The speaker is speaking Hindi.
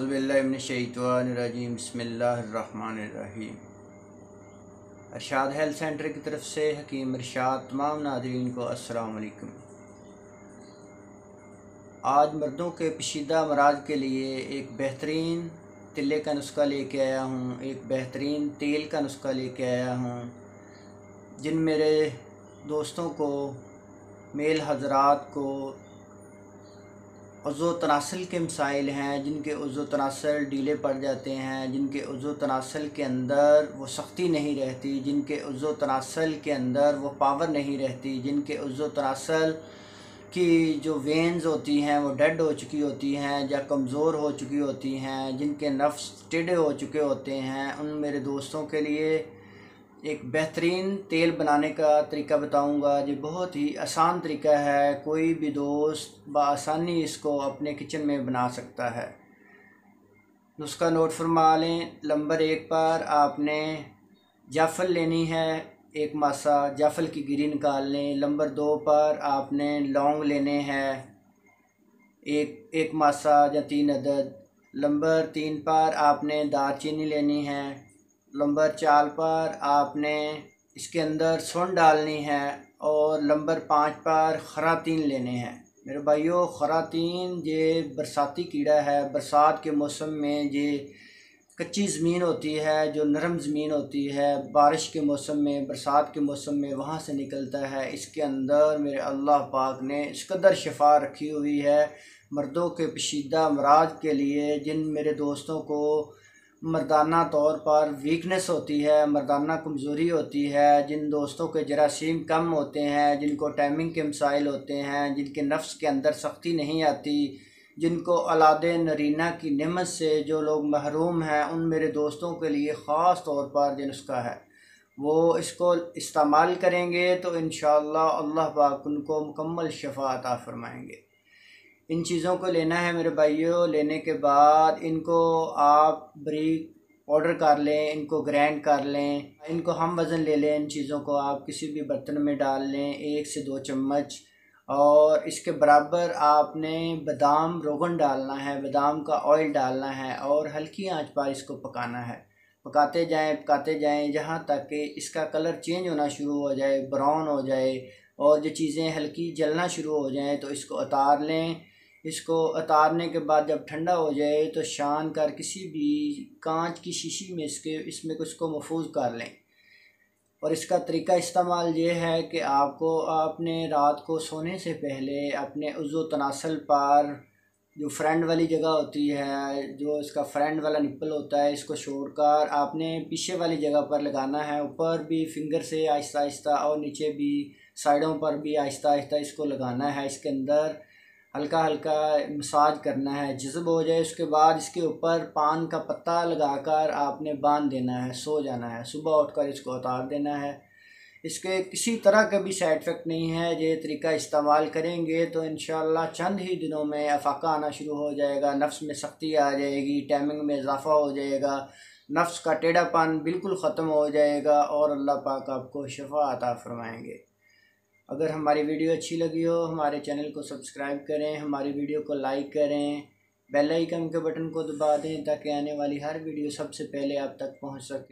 औज़ुबिल्लाहि मिनश्शैतानिर्रजीम। बिस्मिल्लाह रहमानुर रहीम। इरशाद हेल्थ सेंटर की तरफ से हकीम इरशाद तमाम नाज़रीन को अस्सलाम वालेकुम। आज मर्दों के पेचीदा अमराज के लिए एक बेहतरीन तिल्ले का नुस्खा लेके आया हूँ, एक बेहतरीन तेल का नुस्खा लेके आया हूँ, जिन मेरे दोस्तों को, मेल हजरात को उज़ो तनासल के मसाइल हैं, जिनके उज़ो तनासल डीले पड़ जाते हैं, जिनके उज़ो तनासल के अंदर वो सख्ती नहीं रहती, जिनके उज़ो तनासल के अंदर वो पावर नहीं रहती, जिनके उज़ो तनासल की जो वेंस होती हैं वो डेड हो चुकी होती हैं या कमज़ोर हो चुकी होती हैं, जिनके नफ्स टेढ़े हो चुके होते हैं, उन मेरे दोस्तों के लिए एक बेहतरीन तेल बनाने का तरीका बताऊंगा। ये बहुत ही आसान तरीका है, कोई भी दोस्त बआसानी इसको अपने किचन में बना सकता है। नुस्खा नोट फरमा लें। नंबर 1 पर आपने जाफल लेनी है, एक मासा जाफल की गिरी निकाल लें। नंबर 2 पर आपने लौंग लेने हैं, एक मासा या 3 अदद। नंबर 3 पर आपने दालचीनी लेनी है। नंबर 4 पर आपने इसके अंदर सुन डालनी है और नंबर 5 पर खरातीन लेने हैं। मेरे भाइयों, खरातीन ये बरसाती कीड़ा है। बरसात के मौसम में ये कच्ची ज़मीन होती है, जो नरम ज़मीन होती है, बारिश के मौसम में, बरसात के मौसम में वहाँ से निकलता है। इसके अंदर मेरे अल्लाह पाक ने इस कदर शिफा रखी हुई है मर्दों के पेचीदा अमराज के लिए, जिन मेरे दोस्तों को मर्दाना तौर पर वीकनेस होती है, मर्दाना कमज़ोरी होती है, जिन दोस्तों के जरासीम कम होते हैं, जिनको टाइमिंग के मसाइल होते हैं, जिनके नफ्स के अंदर सख्ती नहीं आती, जिनको औलादे नरीना की नेमत से जो लोग महरूम हैं, उन मेरे दोस्तों के लिए ख़ास तौर पर ये नुस्खा है। वो इसको इस्तेमाल करेंगे तो इंशाअल्लाह अल्लाह पाक उनको मुकम्मल शफ़ा अता फ़रमाएँगे। इन चीज़ों को लेना है मेरे भाइयों। लेने के बाद इनको आप बारीक पाउडर कर लें, इनको ग्राइंड कर लें, इनको हम वज़न ले लें। इन चीज़ों को आप किसी भी बर्तन में डाल लें, 1 से 2 चम्मच। और इसके बराबर आपने बादाम रोगन डालना है, बादाम का ऑयल डालना है और हल्की आंच पर इसको पकाना है। पकाते जाएं जहां तक कि इसका कलर चेंज होना शुरू हो जाए, ब्राउन हो जाए और जो चीज़ें हल्की जलना शुरू हो जाएँ तो इसको उतार लें। इसको उतारने के बाद जब ठंडा हो जाए तो छान कर किसी भी कांच की शीशी में इसमें कुछ को महफूज कर लें। और इसका तरीका इस्तेमाल ये है कि आपको अपने रात को सोने से पहले अपने उज़ो तनासल पर जो फ्रंट वाली जगह होती है, जो इसका फ्रंट वाला निप्पल होता है, इसको छोड़कर आपने पीछे वाली जगह पर लगाना है। ऊपर भी फिंगर से आहिस्ता आहिस्ता और नीचे भी साइडों पर भी आहिस्ता आहिस्ता इसको लगाना है। इसके अंदर हल्का हल्का मसाज करना है, जज़्ब हो जाए। उसके बाद इसके ऊपर पान का पत्ता लगाकर आपने बांध देना है, सो जाना है। सुबह उठकर इसको उतार देना है। इसके किसी तरह के भी साइड इफ़ेक्ट नहीं है। ये तरीका इस्तेमाल करेंगे तो इंशाअल्लाह चंद ही दिनों में अफाका आना शुरू हो जाएगा, नफ्स में सख्ती आ जाएगी, टाइमिंग में इजाफा हो जाएगा, नफ्स का टेढ़ापन बिल्कुल ख़त्म हो जाएगा और अल्लाह पाक आपको शफ़ा अता फ़रमाएँगे। अगर हमारी वीडियो अच्छी लगी हो, हमारे चैनल को सब्सक्राइब करें, हमारी वीडियो को लाइक करें, बेल आइकन के बटन को दबा दें ताकि आने वाली हर वीडियो सबसे पहले आप तक पहुंच सके।